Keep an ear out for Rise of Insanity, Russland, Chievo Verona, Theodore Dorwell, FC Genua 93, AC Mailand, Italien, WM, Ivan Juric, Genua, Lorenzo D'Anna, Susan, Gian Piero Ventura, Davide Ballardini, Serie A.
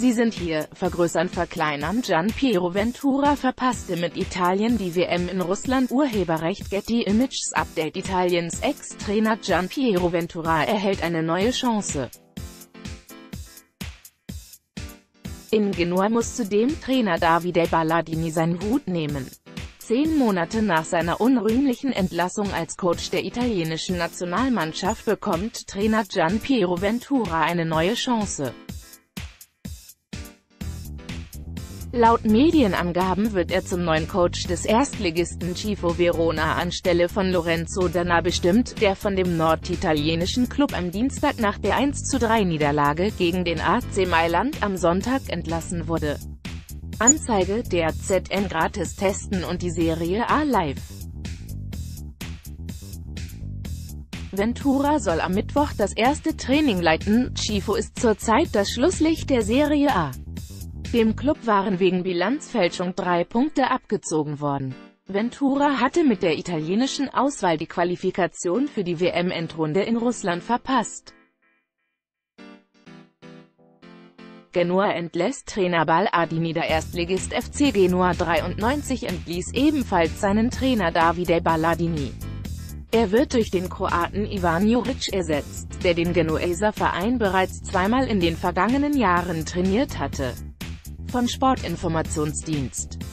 Sie sind hier, vergrößern, verkleinern. Gian Piero Ventura verpasste mit Italien die WM in Russland. Urheberrecht. Getty Images Update. Italiens Ex-Trainer Gian Piero Ventura erhält eine neue Chance. In Genua muss zudem Trainer Davide Ballardini seinen Hut nehmen. 10 Monate nach seiner unrühmlichen Entlassung als Coach der italienischen Nationalmannschaft bekommt Trainer Gian Piero Ventura eine neue Chance. Laut Medienangaben wird er zum neuen Coach des Erstligisten Chievo Verona anstelle von Lorenzo D'Anna bestimmt, der von dem norditalienischen Club am Dienstag nach der 1:3-Niederlage gegen den AC Mailand am Sonntag entlassen wurde. Anzeige der ZN. Gratis testen und die Serie A live. Ventura soll am Mittwoch das erste Training leiten. Chievo ist zurzeit das Schlusslicht der Serie A. Dem Club waren wegen Bilanzfälschung 3 Punkte abgezogen worden. Ventura hatte mit der italienischen Auswahl die Qualifikation für die WM-Endrunde in Russland verpasst. Genua entlässt Trainer Ballardini. Der Erstligist FC Genua 93 entließ ebenfalls seinen Trainer Davide Ballardini. Er wird durch den Kroaten Ivan Juric ersetzt, der den Genueser Verein bereits 2-mal in den vergangenen Jahren trainiert hatte. Von Sportinformationsdienst.